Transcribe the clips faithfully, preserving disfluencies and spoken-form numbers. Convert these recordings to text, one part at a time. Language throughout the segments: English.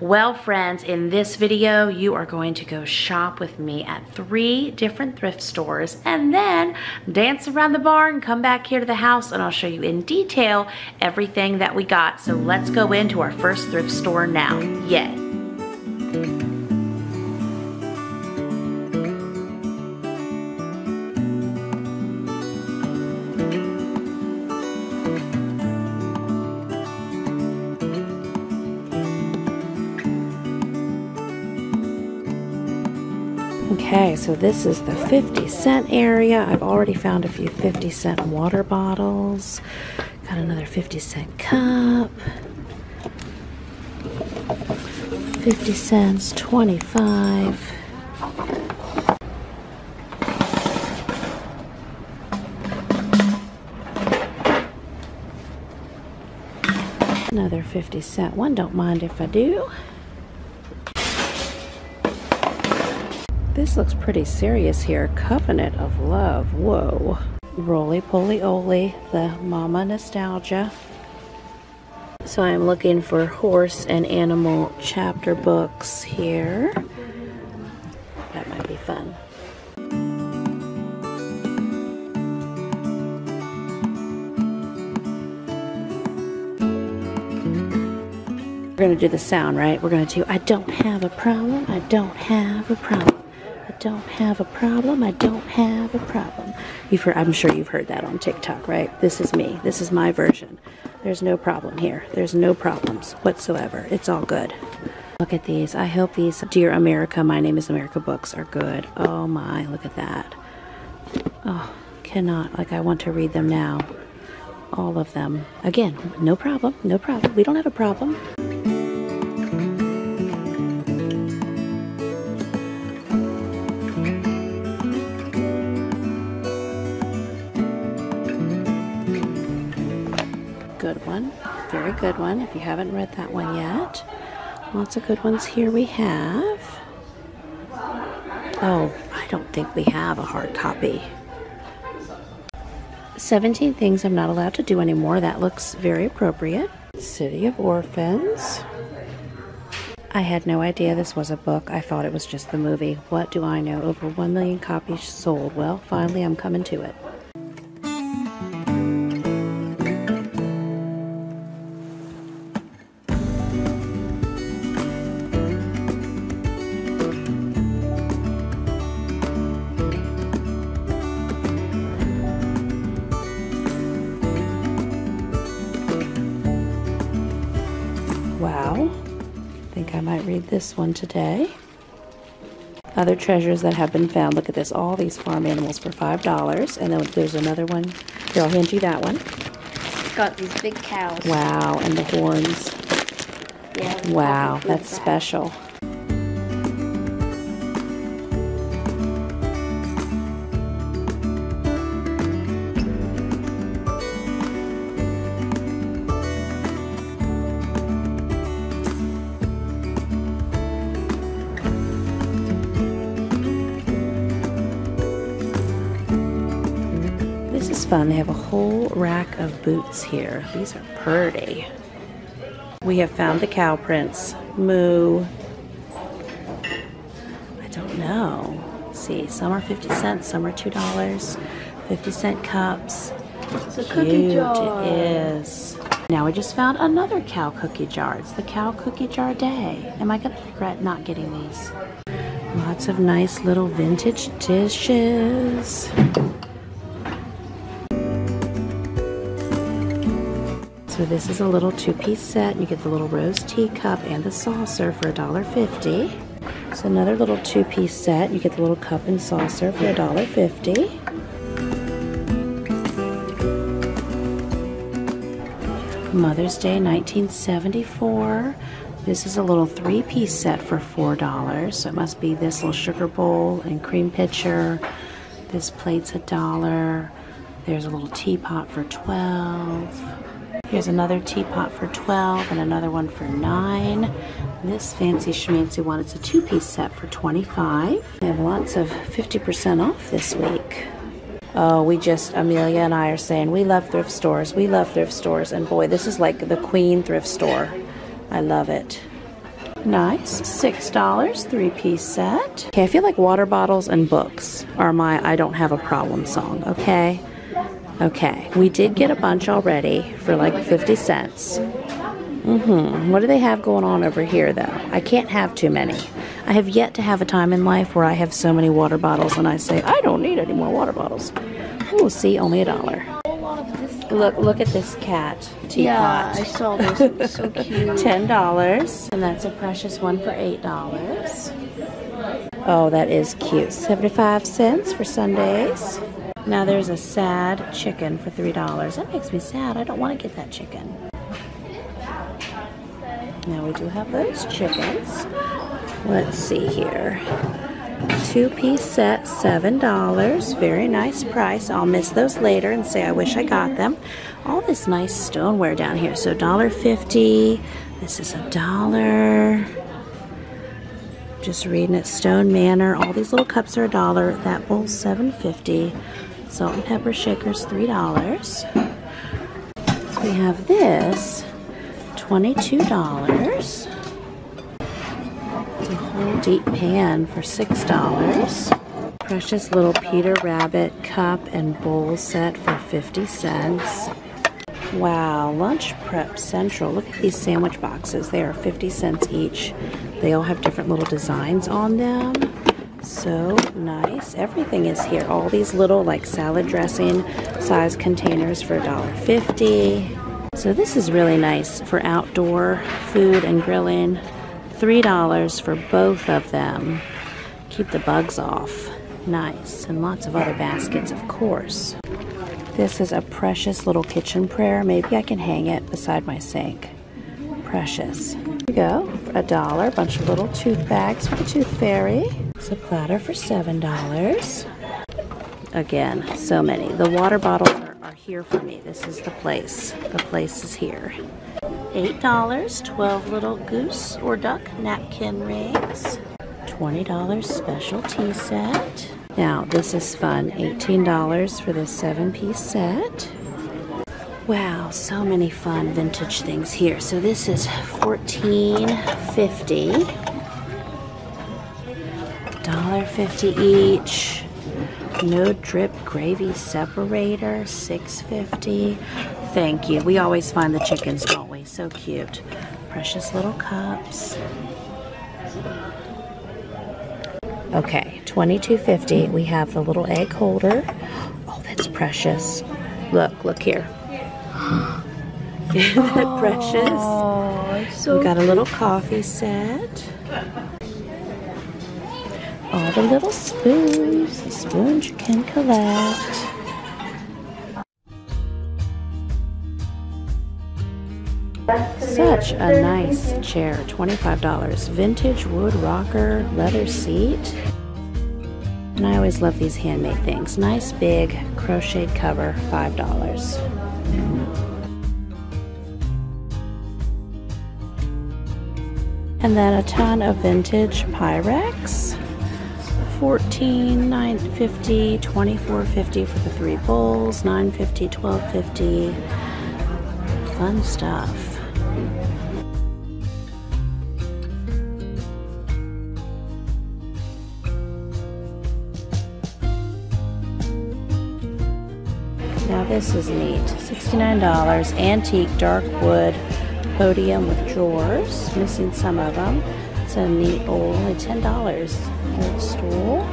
Well friends, in this video, you are going to go shop with me at three different thrift stores and then dance around the barn, come back here to the house, and I'll show you in detail everything that we got. So let's go into our first thrift store now. Yay. Okay, so this is the fifty cent area. I've already found a few fifty cent water bottles. Got another fifty cent cup. fifty cents, twenty-five. Another fifty cent one, don't mind if I do. This looks pretty serious here. Covenant of Love. Whoa. Rolie Polie Olie, the Mama Nostalgia. So I'm looking for horse and animal chapter books here. That might be fun. We're going to do the sound, right? We're going to do, I don't have a problem. I don't have a problem. Don't have a problem. I don't have a problem. You've heard, I'm sure you've heard that on TikTok, right? This is me. This is my version. There's no problem here. There's no problems whatsoever. It's all good. Look at these. I hope these Dear America, My Name is America books are good. Oh my, look at that. Oh, cannot. Like, I want to read them now. All of them. Again, no problem. No problem. We don't have a problem. Good one, very good one. If you haven't read that one yet, lots of good ones here. We have, oh, I don't think we have a hard copy. seventeen Things I'm Not Allowed to Do Anymore. That looks very appropriate. City of Orphans. I had no idea this was a book. I thought it was just the movie. What do I know? Over one million copies sold. Well, finally, I'm coming to it. This one today. Other treasures that have been found. Look at this, all these farm animals for five dollars. And then there's another one. Here, I'll hand you that one. It's got these big cows. Wow, and the horns. Yeah, wow, that's special. Fun. They have a whole rack of boots here. These are pretty. We have found the cow prints. Moo. I don't know. Let's see, some are fifty cents, some are two dollars. fifty cent cups. It's a cookie jar. It is. Now we just found another cow cookie jar. It's the cow cookie jar day. Am I going to regret not getting these? Lots of nice little vintage dishes. So this is a little two-piece set. You get the little rose teacup and the saucer for a dollar fifty. So another little two-piece set. You get the little cup and saucer for a dollar fifty. Mother's Day nineteen seventy-four. This is a little three-piece set for four dollars. So it must be this little sugar bowl and cream pitcher. This plate's a dollar. There's a little teapot for twelve. Here's another teapot for twelve and another one for nine. This fancy schmancy one, it's a two-piece set for twenty-five. They have lots of fifty percent off this week. Oh, we just, Amelia and I are saying, we love thrift stores, we love thrift stores, and boy, this is like the queen thrift store. I love it. Nice. six dollars, three-piece set. Okay, I feel like water bottles and books are my I don't have a problem song, okay? Okay. We did get a bunch already for like fifty cents. Mm-hmm. What do they have going on over here, though? I can't have too many. I have yet to have a time in life where I have so many water bottles and I say, I don't need any more water bottles. Oh, see, only a dollar. Look, look at this cat teapot. Yeah, I saw this. It's so cute. Ten dollars, and that's a precious one for eight dollars. Oh, that is cute. Seventy-five cents for Sundays. Now there's a sad chicken for three dollars. That makes me sad. I don't want to get that chicken. Now we do have those chickens. Let's see here. Two-piece set, seven dollars. Very nice price. I'll miss those later and say I wish I got them. All this nice stoneware down here. So one dollar fifty. This is a dollar. Just reading it. Stone Manor. All these little cups are a dollar. That bowl's seven fifty. Salt and pepper shakers, three dollars. So we have this, twenty-two dollars. A whole deep pan for six dollars. Precious little Peter Rabbit cup and bowl set for fifty cents. Wow, Lunch Prep Central. Look at these sandwich boxes. They are fifty cents each. They all have different little designs on them. So nice. Everything is here. All these little like salad dressing size containers for one dollar fifty. So this is really nice for outdoor food and grilling. three dollars for both of them. Keep the bugs off. Nice. And lots of other baskets, of course. This is a precious little kitchen prayer. Maybe I can hang it beside my sink. Precious. Here we go. A dollar. A bunch of little tooth bags for the Tooth Fairy. It's a platter for seven dollars. Again, so many. The water bottles are, are here for me. This is the place. The place is here. eight dollars, twelve little goose or duck napkin rings. twenty dollars special tea set. Now, this is fun. eighteen dollars for this seven-piece set. Wow, so many fun vintage things here. So this is fourteen fifty. one dollar fifty each. No drip gravy separator, six fifty. Thank you. We always find the chickens, don't we? So cute. Precious little cups. Okay, twenty-two fifty. We have the little egg holder. Oh, that's precious. Look, look here. Isn't that oh, precious? It's so we got a little coffee set. All the little spoons, the spoons you can collect. Such a nice chair, twenty-five dollars. Vintage wood rocker, leather seat. And I always love these handmade things. Nice big crocheted cover, five dollars. And then a ton of vintage Pyrex. fourteen, nine fifty, twenty-four fifty for the three bowls, nine fifty, twelve fifty. Fun stuff. Now this is neat. sixty-nine dollars, antique dark wood podium with drawers. Missing some of them. It's a neat old, only ten dollars. Old stool.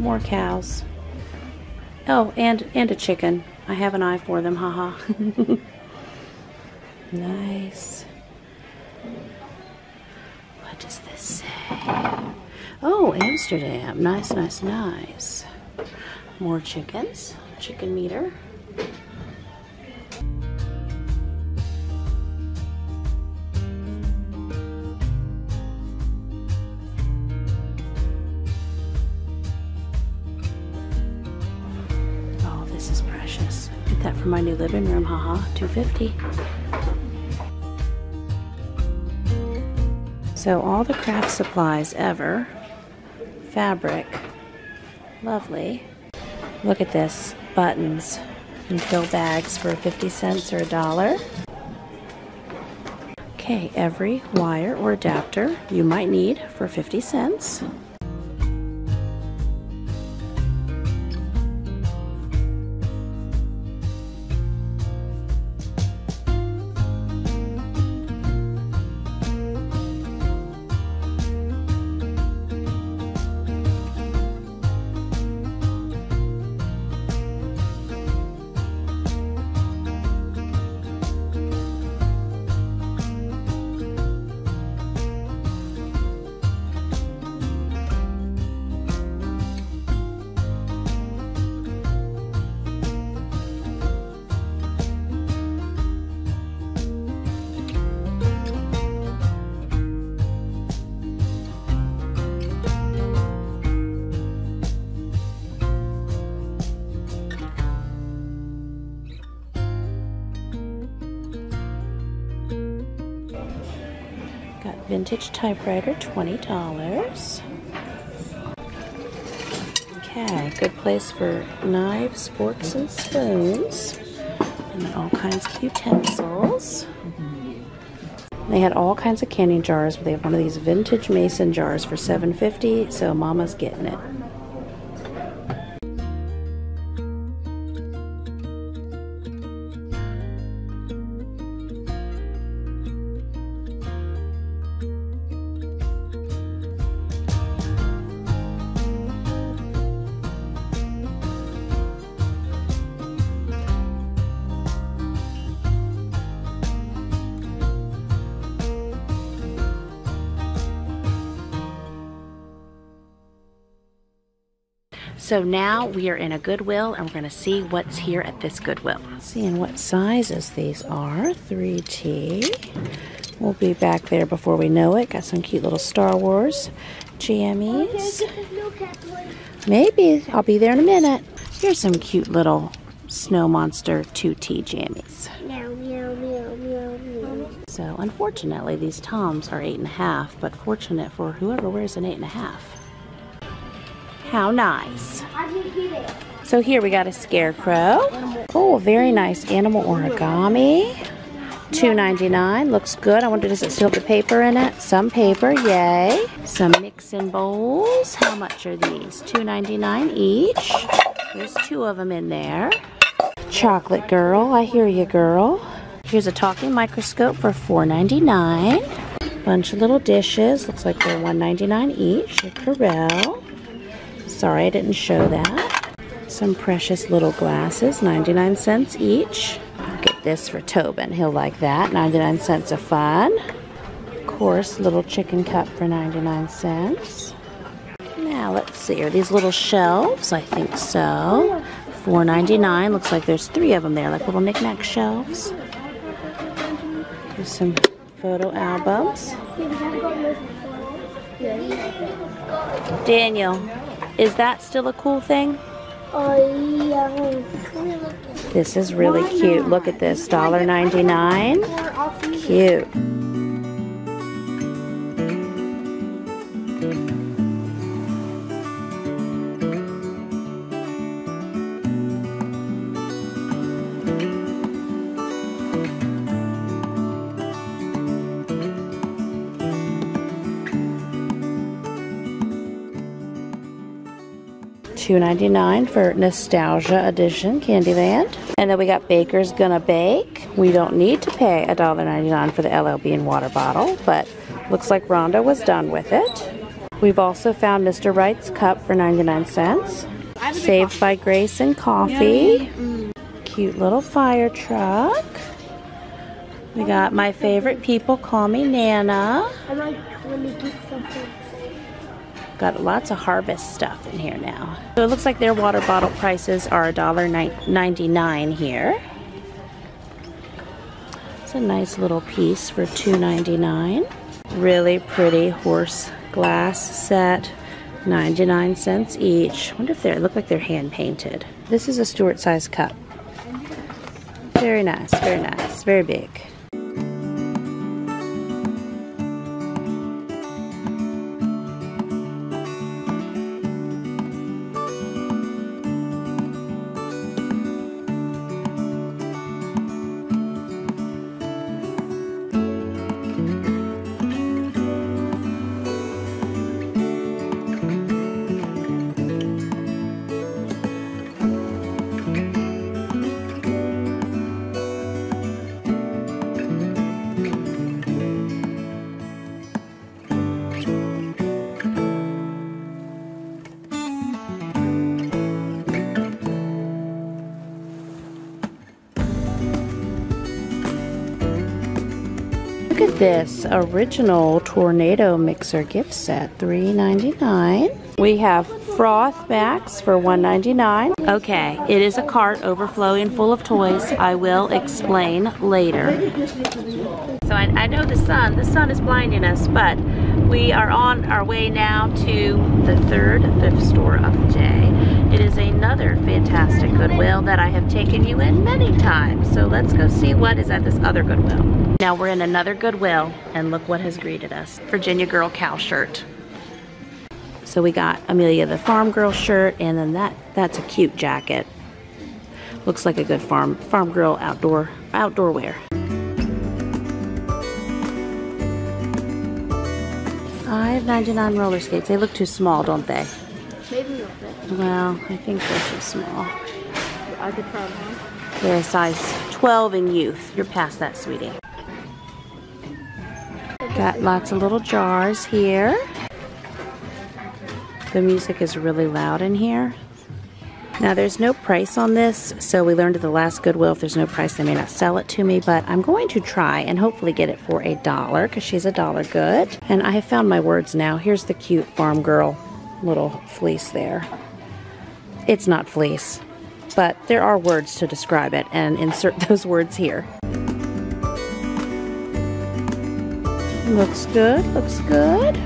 More cows. Oh, and and a chicken. I have an eye for them, haha. -ha. Nice. What does this say? Oh, Amsterdam. Nice, nice, nice. More chickens. Chicken meter. that for my new living room, haha, two fifty. So all the craft supplies ever, fabric, lovely. Look at this, buttons. You can fill bags for fifty cents or a dollar. Okay, every wire or adapter you might need for fifty cents. Vintage typewriter, twenty dollars. Okay, good place for knives, forks, and spoons. And all kinds of utensils. They had all kinds of canning jars, but they have one of these vintage mason jars for seven fifty, so Mama's getting it. So now we are in a Goodwill and we're gonna see what's here at this Goodwill. Seeing what sizes these are, three T. We'll be back there before we know it. Got some cute little Star Wars jammies. Maybe, I'll be there in a minute. Here's some cute little Snow Monster two T jammies. So unfortunately these Toms are eight and a half, but fortunate for whoever wears an eight and a half. How nice. So here we got a scarecrow. Oh, very nice animal origami. two ninety-nine. Looks good. I wonder, does it still have the paper in it? Some paper, yay. Some mixing bowls. How much are these? two ninety-nine each. There's two of them in there. Chocolate girl. I hear you, girl. Here's a talking microscope for four ninety-nine. Bunch of little dishes. Looks like they're one ninety-nine each. A Corel. Sorry, I didn't show that. Some precious little glasses, ninety-nine cents each. I'll get this for Tobin, he'll like that. ninety-nine cents a fun. Of course, little chicken cup for ninety-nine cents. Now, let's see, are these little shelves? I think so. four ninety-nine, looks like there's three of them there, like little knick-knack shelves. Here's some photo albums. Daniel. Is that still a cool thing? Oh, yeah. This is really cute. Look at this, one ninety-nine. Cute. two ninety-nine for Nostalgia Edition Candyland. And then we got Baker's Gonna Bake. We don't need to pay one ninety-nine for the L L Bean water bottle, but looks like Rhonda was done with it. We've also found Mister Wright's cup for ninety-nine cents. Saved by Grace and Coffee. Cute little fire truck. We got My Favorite People Call Me Nana. Got lots of Harvest stuff in here now. So it looks like their water bottle prices are one ninety-nine here. It's a nice little piece for two ninety-nine. Really pretty horse glass set, ninety-nine cents each. I wonder if they look like they're hand painted. This is a Stuart size cup. Very nice, very nice, very big. Look at this original Tornado Mixer gift set, three ninety-nine. We have Froth Max for one ninety-nine. Okay, it is a cart overflowing full of toys. I will explain later. So I, I know the sun, the sun is blinding us, but we are on our way now to the third thrift store of the day. It is another fantastic Goodwill that I have taken you in many times. So let's go see what is at this other Goodwill. Now we're in another Goodwill, and look what has greeted us. Virginia Girl Cow shirt. So we got Amelia the Farm Girl shirt, and then that that's a cute jacket. Looks like a good farm farm girl outdoor outdoor wear. five ninety-nine roller skates. They look too small, don't they? Maybe a little bit. Well, I think they're too small. I could try them. They're size twelve in youth. You're past that, sweetie. Got lots of little jars here. The music is really loud in here. Now there's no price on this, so we learned at the last Goodwill if there's no price they may not sell it to me, but I'm going to try and hopefully get it for a dollar because she's a dollar good. And I have found my words now. Here's the cute farm girl little fleece there. It's not fleece, but there are words to describe it, and insert those words here. Looks good, looks good.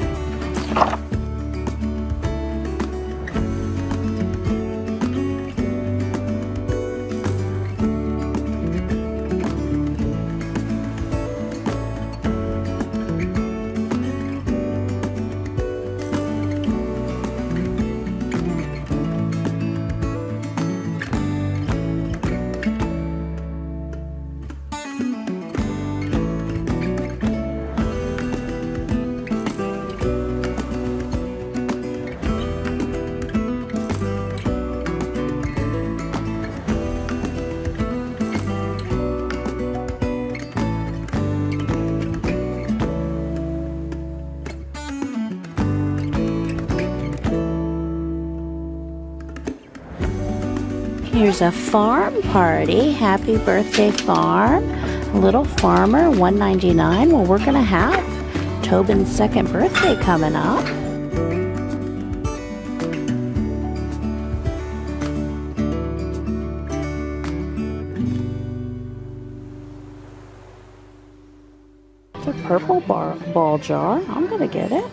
Here's a farm party. Happy birthday, farm. A little farmer, one ninety-nine. Well, we're gonna have Tobin's second birthday coming up. It's a purple bar ball jar. I'm gonna get it.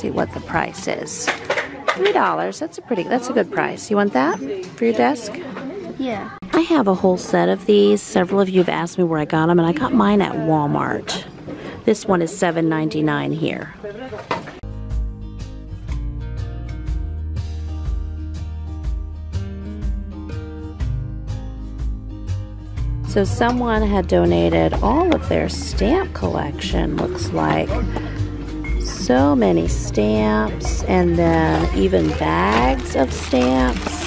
see what the price is. Three dollars. That's a pretty. That's a good price. You want that for your desk? Yeah. I have a whole set of these. Several of you have asked me where I got them, and I got mine at Walmart. This one is seven ninety-nine here. So someone had donated all of their stamp collection, looks like. So many stamps, and then even bags of stamps.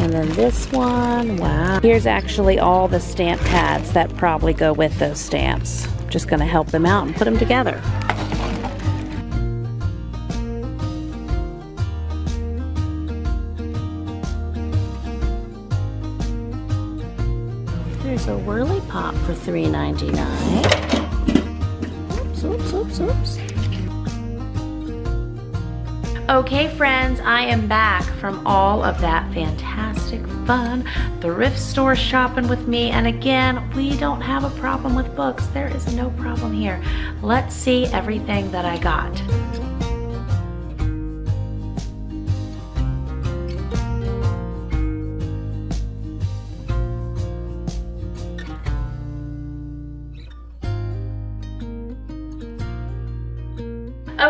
And then this one, wow. Here's actually all the stamp pads that probably go with those stamps. I'm just gonna help them out and put them together. There's a Whirly Pop for three ninety-nine. Oops, oops, oops, oops. Okay, friends, I am back from all of that fantastic fun thrift store shopping with me. And again, we don't have a problem with books. There is no problem here. Let's see everything that I got.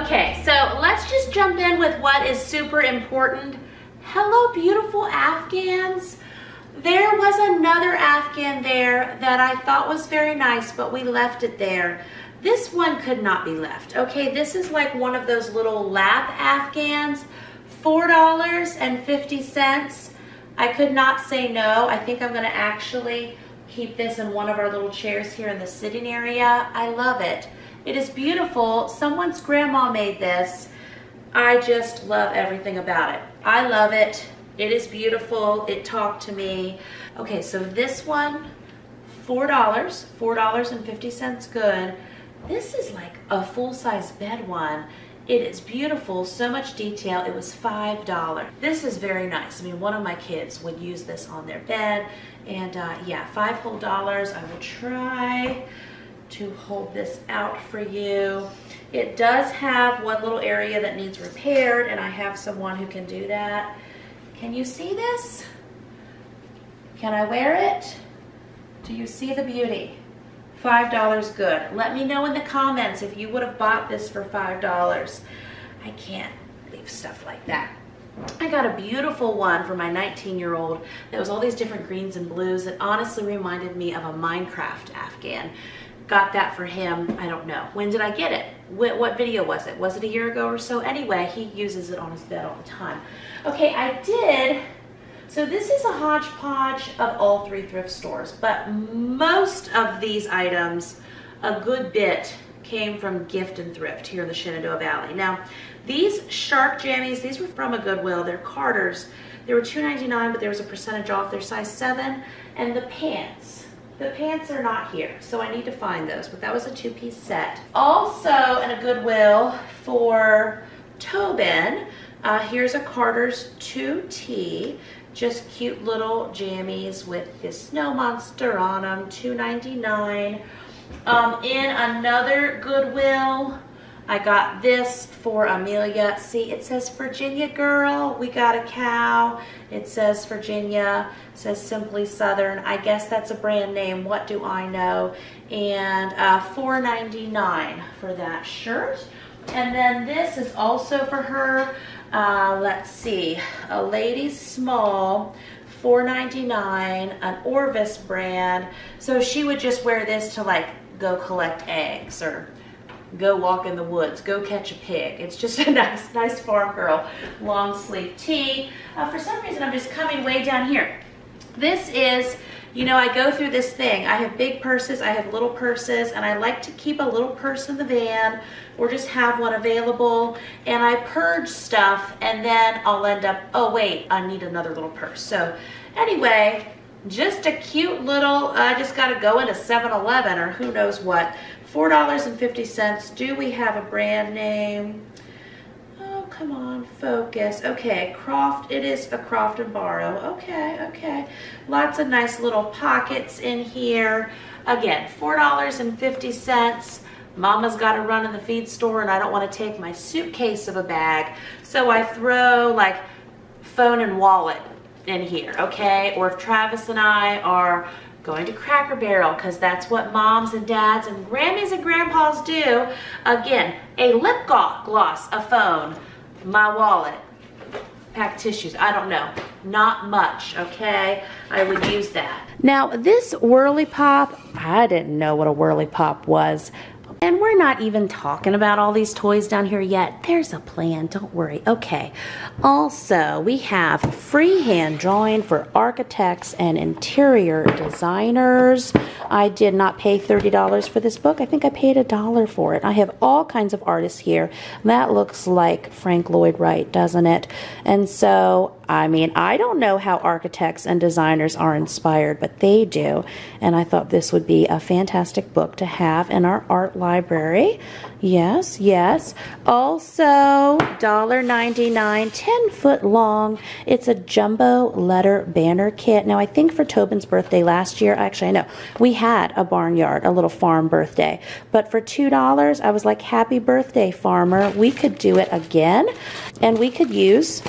Okay, so let's just jump in with what is super important. Hello, beautiful Afghans. There was another Afghan there that I thought was very nice, but we left it there. This one could not be left. Okay, this is like one of those little lap Afghans, four dollars and fifty cents. I could not say no. I think I'm gonna actually keep this in one of our little chairs here in the sitting area. I love it. It is beautiful. Someone's grandma made this. I just love everything about it. I love it. It is beautiful. It talked to me. Okay, so this one, four dollars, four dollars and fifty cents good. This is like a full-size bed one. It is beautiful, so much detail. It was five dollars. This is very nice. I mean, one of my kids would use this on their bed. And uh, yeah, five whole dollars. I will try to hold this out for you. It does have one little area that needs repaired, and I have someone who can do that. Can you see this? Can I wear it? Do you see the beauty? five dollars good. Let me know in the comments if you would have bought this for five dollars. I can't leave stuff like that. I got a beautiful one for my nineteen year old that was all these different greens and blues. It honestly reminded me of a Minecraft Afghan. Got that for him, I don't know. When did I get it? What, what video was it? Was it a year ago or so? Anyway, he uses it on his bed all the time. Okay, I did, so this is a hodgepodge of all three thrift stores, but most of these items, a good bit, came from Gift and Thrift here in the Shenandoah Valley. Now, these shark jammies, these were from a Goodwill, they're Carter's. They were two ninety-nine, but there was a percentage off, they're size seven, and the pants. The pants are not here, so I need to find those, but that was a two-piece set. Also in a Goodwill for Tobin, uh, here's a Carter's two T, just cute little jammies with this Snow Monster on them, two ninety-nine. Um, in another Goodwill, I got this for Amelia. See, it says Virginia girl, we got a cow. It says Virginia, it says Simply Southern. I guess that's a brand name, what do I know? And uh, four ninety-nine for that shirt. And then this is also for her. Uh, let's see, a ladies small, four ninety-nine, an Orvis brand. So she would just wear this to like go collect eggs or go walk in the woods, go catch a pig. It's just a nice, nice farm girl long sleeve tee. Uh, for some reason, I'm just coming way down here. This is, you know, I go through this thing. I have big purses, I have little purses, and I like to keep a little purse in the van or just have one available. And I purge stuff, and then I'll end up, oh wait, I need another little purse. So anyway, just a cute little, I uh, just gotta go into seven eleven or who knows what. four dollars and fifty cents. Do we have a brand name? Oh, come on, focus. Okay, Croft, it is a Croft and Barrow. Okay, okay. Lots of nice little pockets in here. Again, four dollars and fifty cents. Mama's got to run in the feed store and I don't want to take my suitcase of a bag, so I throw like phone and wallet in here, okay? Or if Travis and I are going to Cracker Barrel, because that's what moms and dads and Grammys and grandpas do, again, a lip gloss, a phone, my wallet, pack tissues, I don't know, not much, okay? I would use that. Now this Whirly Pop, I didn't know what a Whirly Pop was. And we're not even talking about all these toys down here yet. There's a plan, don't worry. Okay, also we have freehand drawing for architects and interior designers. I did not pay thirty dollars for this book. I think I paid a dollar for it. I have all kinds of artists here. That looks like Frank Lloyd Wright, doesn't it? And so, I mean, I don't know how architects and designers are inspired, but they do. And I thought this would be a fantastic book to have in our art library. Yes, yes. Also, one ninety-nine, ten foot long. It's a jumbo letter banner kit. Now, I think for Tobin's birthday last year, actually, I know, we had a barnyard, a little farm birthday. But for two dollars, I was like, happy birthday, farmer. We could do it again, and we could use,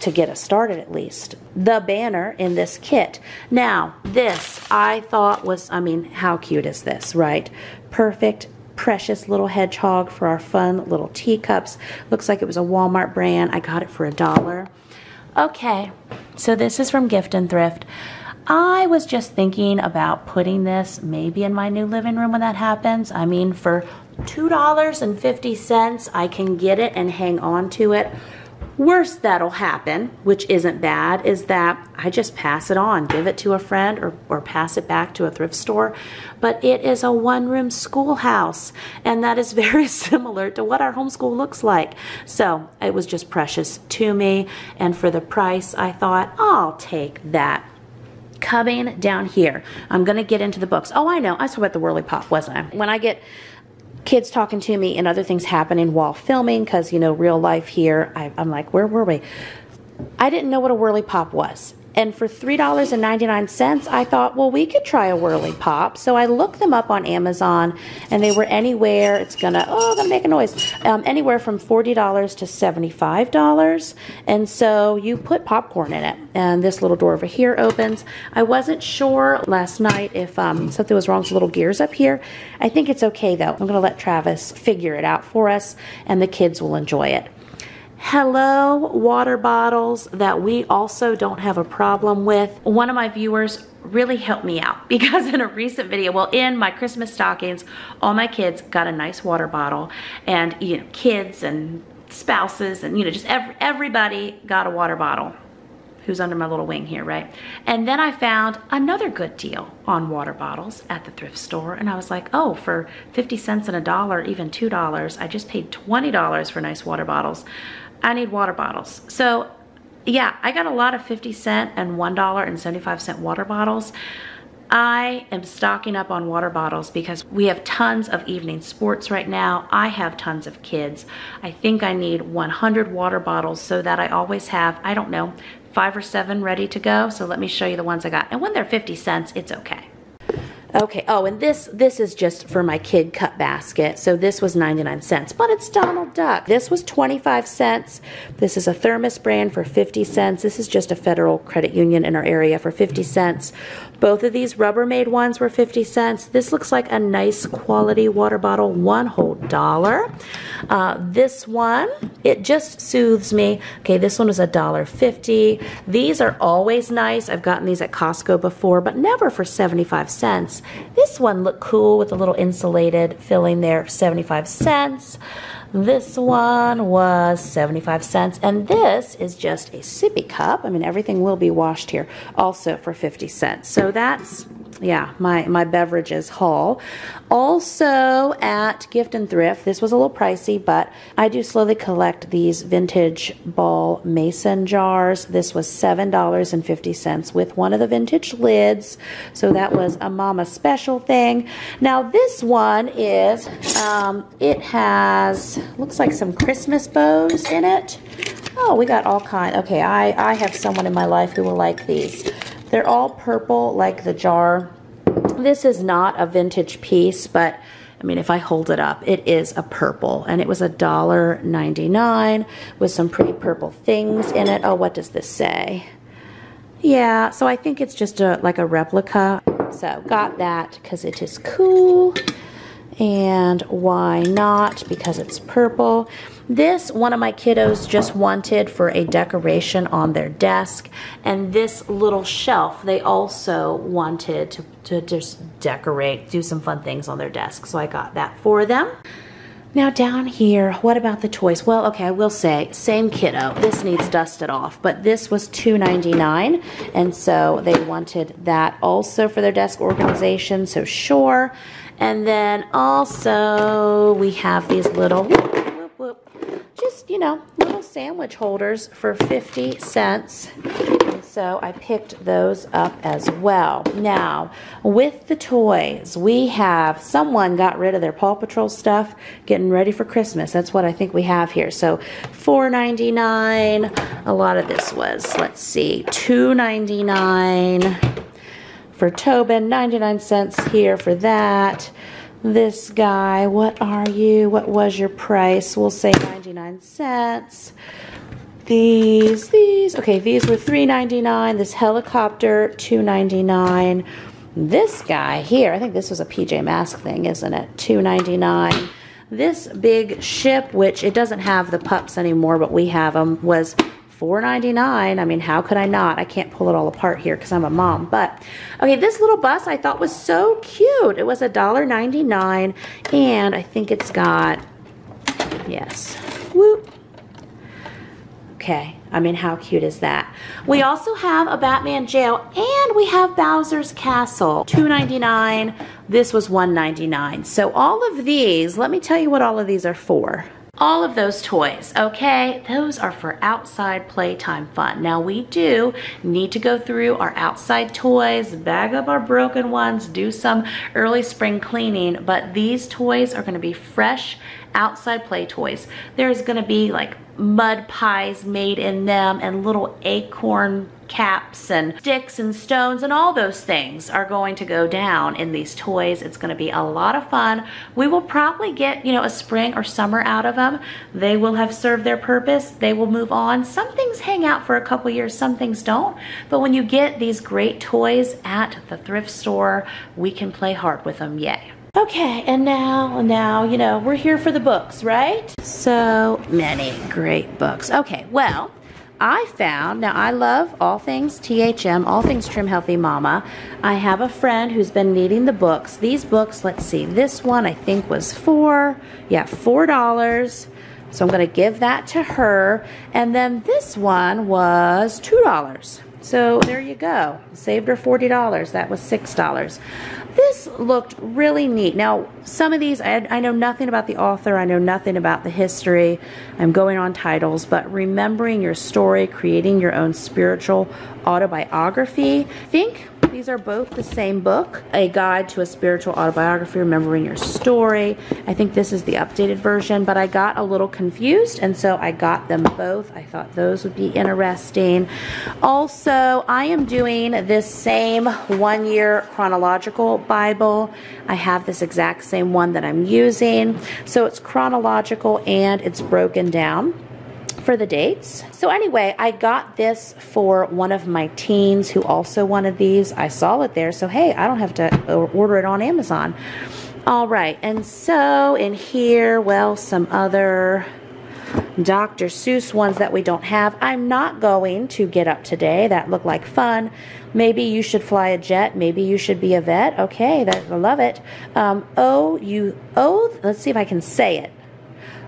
to get us started at least, the banner in this kit. Now, this I thought was, I mean, how cute is this, right? Perfect, precious little hedgehog for our fun little teacups. Looks like it was a Walmart brand. I got it for a dollar. Okay, so this is from Gift and Thrift. I was just thinking about putting this maybe in my new living room when that happens. I mean, for two dollars and fifty cents, I can get it and hang on to it. Worst that'll happen, which isn't bad, is that I just pass it on, give it to a friend, or, or pass it back to a thrift store. But it is a one-room schoolhouse, and that is very similar to what our homeschool looks like. So it was just precious to me, and for the price, I thought, I'll take that. Coming down here, I'm going to get into the books. Oh, I know, I was talking about the Whirly Pop, wasn't I? When I get kids talking to me and other things happening while filming, because, you know, real life here, I, I'm like, where were we? I didn't know what a Whirly Pop was. And for three ninety-nine, I thought, well, we could try a Whirly Pop. So I looked them up on Amazon, and they were anywhere, it's gonna, oh, gonna make a noise, um, anywhere from forty dollars to seventy-five dollars. And so you put popcorn in it, and this little door over here opens. I wasn't sure last night if um, something was wrong with the little gears up here. I think it's okay, though. I'm gonna let Travis figure it out for us, and the kids will enjoy it. Hello, water bottles that we also don't have a problem with. One of my viewers really helped me out, because in a recent video, well, in my Christmas stockings, all my kids got a nice water bottle, and, you know, kids and spouses and, you know, just every, everybody got a water bottle who's under my little wing here, right? And then I found another good deal on water bottles at the thrift store, and I was like, oh, for fifty cents and a dollar, even two dollars, I just paid twenty dollars for nice water bottles. I need water bottles. So yeah, I got a lot of fifty cent and one dollar and seventy-five cent water bottles. I am stocking up on water bottles because we have tons of evening sports right now. I have tons of kids. I think I need one hundred water bottles so that I always have, I don't know, five or seven ready to go. So let me show you the ones I got. And when they're fifty cents, it's okay. Okay, oh, and this this is just for my kid cup basket. So this was ninety-nine cents, but it's Donald Duck. This was twenty-five cents. This is a Thermos brand for fifty cents. This is just a Federal Credit Union in our area for fifty cents. Both of these Rubbermaid ones were fifty cents. This looks like a nice quality water bottle, one whole dollar. Uh, this one, it just soothes me. Okay, this one was a dollar fifty. These are always nice. I've gotten these at Costco before, but never for seventy-five cents. This one looked cool with a little insulated filling there, seventy-five cents. This one was seventy-five cents. And this is just a sippy cup. I mean, everything will be washed here, also for fifty cents. So that's, yeah, my, my beverages haul. Also at Gift and Thrift, this was a little pricey, but I do slowly collect these vintage ball mason jars. This was seven dollars and fifty cents with one of the vintage lids. So that was a mama special thing. Now this one is, um, it has, looks like some Christmas bows in it. Oh, we got all kinds. Okay, I, I have someone in my life who will like these. They're all purple, like the jar. This is not a vintage piece, but I mean, if I hold it up, it is a purple, and it was a dollar ninety-nine with some pretty purple things in it. Oh, what does this say? Yeah, so I think it's just a like a replica. So got that because it is cool. And why not? Because it's purple. This one of my kiddos just wanted for a decoration on their desk, and this little shelf they also wanted to, to just decorate, do some fun things on their desk, so I got that for them. Now down here, what about the toys? Well, okay, I will say, same kiddo. This needs dusted off, but this was two ninety-nine, and so they wanted that also for their desk organization, so sure. And then also we have these little, whoop, whoop, just, you know, little sandwich holders for fifty cents. And so I picked those up as well. Now, with the toys, we have, someone got rid of their Paw Patrol stuff, getting ready for Christmas. That's what I think we have here. So four ninety-nine, a lot of this was, let's see, two ninety-nine. For Tobin, ninety-nine cents here for that. This guy, what are you? What was your price? We'll say ninety-nine cents. These, these, okay, these were three ninety-nine. This helicopter, two ninety-nine. This guy here, I think this was a P J Masks thing, isn't it? two ninety-nine. This big ship, which it doesn't have the pups anymore, but we have them, was four ninety-nine. I mean, how could I not? I can't pull it all apart here because I'm a mom. But okay, this little bus I thought was so cute. It was a dollar ninety-nine, and I think it's got, yes, whoop. Okay, I mean, how cute is that? We also have a Batman jail, and we have Bowser's Castle, two ninety-nine. This was one ninety-nine. So all of these, let me tell you what all of these are for. All of those toys, okay, those are for outside playtime fun. Now we do need to go through our outside toys, bag up our broken ones, do some early spring cleaning, but these toys are gonna be fresh outside play toys. There's gonna be like mud pies made in them, and little acorn caps and sticks and stones, and all those things are going to go down in these toys. It's going to be a lot of fun. We will probably get, you know, a spring or summer out of them. They will have served their purpose. They will move on. Some things hang out for a couple years, some things don't. But when you get these great toys at the thrift store, we can play hard with them. Yay. Okay, and now, now, you know, we're here for the books, right? So many great books. Okay, well, I found, now I love all things T H M, all things Trim Healthy Mama. I have a friend who's been needing the books. These books, let's see, this one I think was four, yeah, four dollars. So I'm gonna give that to her. And then this one was two dollars. So there you go, saved her forty dollars, that was six dollars. This looked really neat. Now, some of these, I, I know nothing about the author, I know nothing about the history, I'm going on titles, but Remembering Your Story, Creating Your Own Spiritual Autobiography. I think these are both the same book, A Guide to a Spiritual Autobiography, Remembering Your Story. I think this is the updated version, but I got a little confused, and so I got them both. I thought those would be interesting. Also, I am doing this same one-year chronological Bible. I have this exact same one that I'm using. So it's chronological, and it's broken down for the dates. So anyway, I got this for one of my teens who also wanted these. I saw it there, so hey, I don't have to order it on Amazon. All right, and so in here, well, some other Doctor Seuss ones that we don't have. I'm not going to Get Up Today. That looked like fun. Maybe You Should Fly a Jet. Maybe You Should Be a Vet. Okay, that, I love it. Um, oh, you, oh, let's see if I can say it.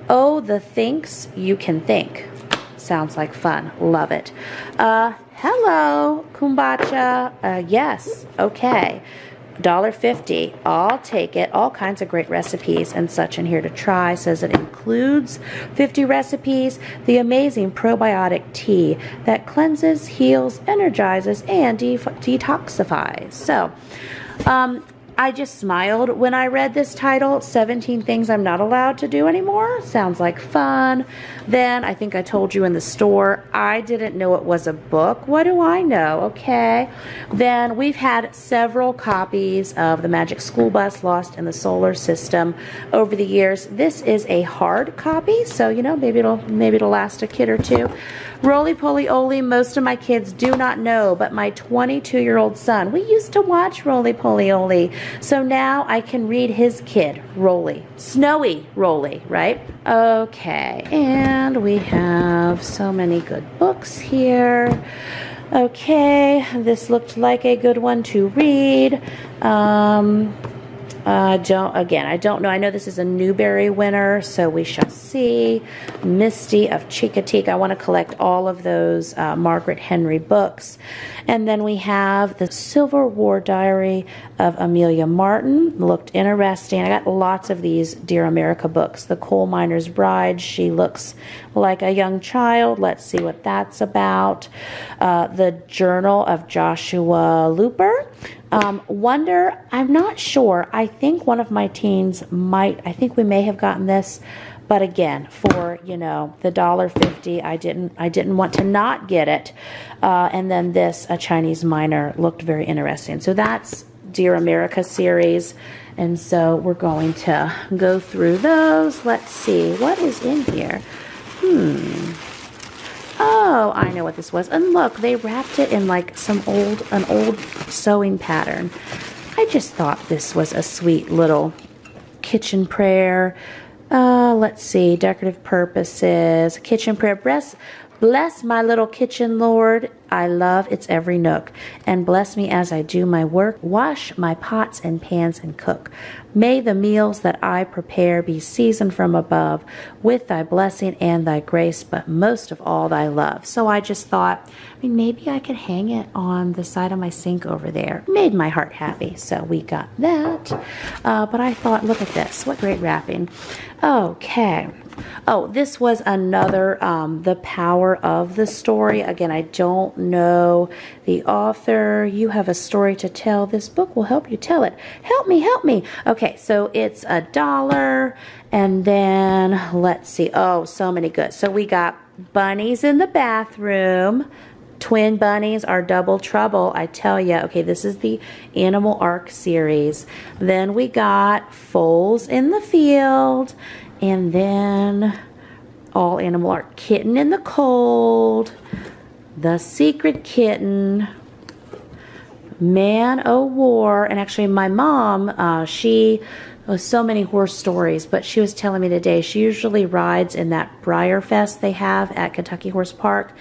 Oh, the Thinks You Can Think. Sounds like fun. Love it. Uh, hello, Kumbacha. Uh, yes. Okay. a dollar fifty. I'll take it. All kinds of great recipes and such in here to try. Says it includes fifty recipes. The amazing probiotic tea that cleanses, heals, energizes, and de detoxifies. So, um... I just smiled when I read this title, seventeen Things I'm Not Allowed to Do Anymore. Sounds like fun. Then, I think I told you in the store, I didn't know it was a book. What do I know? Okay. Then, we've had several copies of The Magic School Bus Lost in the Solar System over the years. This is a hard copy, so, you know, maybe it'll, maybe it'll last a kid or two. Rolie Polie Olie, most of my kids do not know, but my twenty-two-year-old son, we used to watch Rolie Polie Olie, so now I can read his kid, Rolie. Snowy Rolie, right? Okay, and we have so many good books here. Okay, this looked like a good one to read. Um... Uh, don't, again, I don't know. I know this is a Newbery winner, so we shall see. Misty of Chicoteague. I want to collect all of those uh, Margaret Henry books. And then we have the Civil War Diary of Amelia Martin. Looked interesting. I got lots of these Dear America books. The Coal Miner's Bride. She looks like a young child. Let's see what that's about. Uh, the Journal of Joshua Looper. Um, Wonder, I'm not sure. I think one of my teens might, I think we may have gotten this, but again, for, you know, the dollar fifty, I didn't, I didn't want to not get it. Uh, and then this, A Chinese Miner, looked very interesting. So that's Dear America series. And so we're going to go through those. Let's see, what is in here? Hmm. Oh, I know what this was. And look, they wrapped it in like some old, an old sewing pattern. I just thought this was a sweet little kitchen prayer. Uh, let's see, decorative purposes, kitchen prayer. Bless, bless my little kitchen, Lord. I love its every nook. And bless me as I do my work. Wash my pots and pans and cook. May the meals that I prepare be seasoned from above with thy blessing and thy grace, but most of all thy love. So I just thought, I mean, maybe I could hang it on the side of my sink over there. Made my heart happy. So we got that. Uh, but I thought, look at this. What great wrapping. Okay. Oh, this was another, um, The Power of the Story. Again, I don't know the author. You have a story to tell. This book will help you tell it. Help me, help me. Okay, so it's a dollar. And then, let's see. Oh, so many good. So we got Bunnies in the Bathroom. Twin bunnies are double trouble, I tell you. Okay, this is the Animal Ark series. Then we got Foals in the Field. And then all Animal Ark. Kitten in the Cold. The Secret Kitten. Man O' War. And actually my mom, uh, she... Oh, so many horse stories, but she was telling me today she usually rides in that Briar Fest they have at Kentucky Horse Park.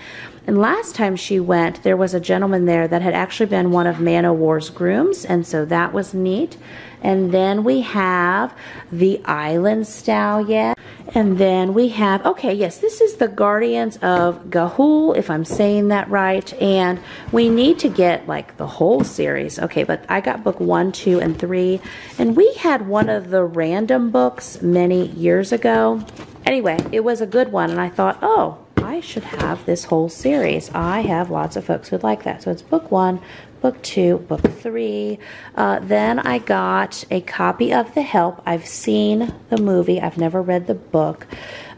And last time she went, there was a gentleman there that had actually been one of Man-o'-War's grooms, and so that was neat. And then we have the Island Stallion. And then we have, okay, yes, this is the Guardians of Ga'Hoole, if I'm saying that right. And we need to get, like, the whole series. Okay, but I got book one, two, and three. And we had one of the random books many years ago. Anyway, it was a good one, and I thought, oh, I should have this whole series. I have lots of folks who'd like that. So it's book one, book two, book three. Uh, then I got a copy of The Help. I've seen the movie. I've never read the book.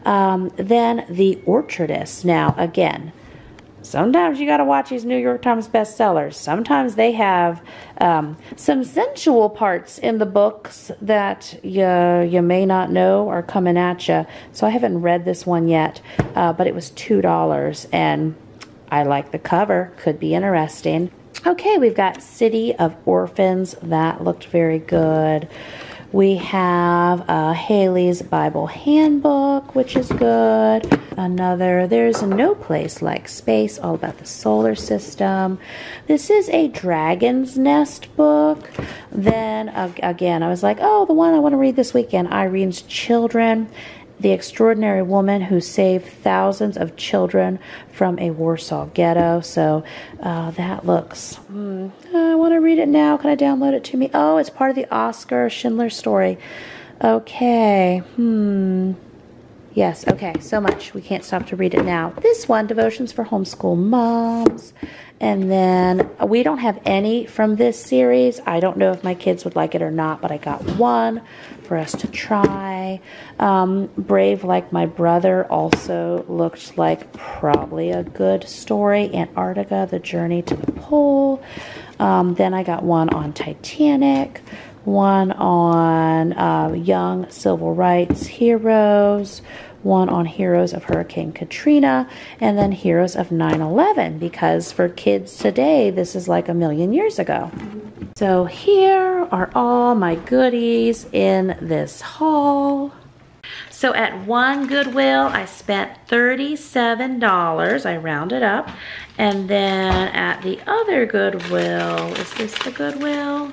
Um, then The Orchardist. Now, again, sometimes you got to watch these New York Times bestsellers. Sometimes they have um, some sensual parts in the books that you, you may not know are coming at you. So I haven't read this one yet, uh, but it was two dollars. And I like the cover. Could be interesting. Okay, we've got City of Orphans. That looked very good. We have uh, Haley's Bible Handbook, which is good. Another, There's No Place Like Space, all about the solar system. This is a Dragon's Nest book. Then, uh, again, I was like, oh, the one I want to read this weekend, Irene's Children. The Extraordinary Woman Who Saved Thousands of Children from a Warsaw Ghetto. So uh, that looks, hmm, I want to read it now. Can I download it to me? Oh, it's part of the Oscar Schindler story. Okay. Hmm. Yes, okay, so much. We can't stop to read it now. This one, Devotions for Homeschool Moms. And then we don't have any from this series. I don't know if my kids would like it or not, but I got one for us to try. Um, Brave Like My Brother also looked like probably a good story. Antarctica, The Journey to the Pole. Um, then I got one on Titanic. One on uh, Young Civil Rights Heroes, one on Heroes of Hurricane Katrina, and then Heroes of nine eleven, because for kids today, this is like a million years ago. So here are all my goodies in this haul. So at one Goodwill, I spent thirty-seven dollars. I rounded up. And then at the other Goodwill, is this the Goodwill?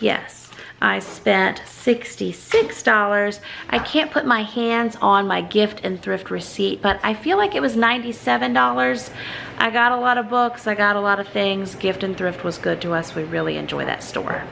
Yes. I spent sixty-six dollars. I can't put my hands on my gift and thrift receipt, but I feel like it was ninety-seven dollars. I got a lot of books. I got a lot of things. Gift and Thrift was good to us. We really enjoy that store.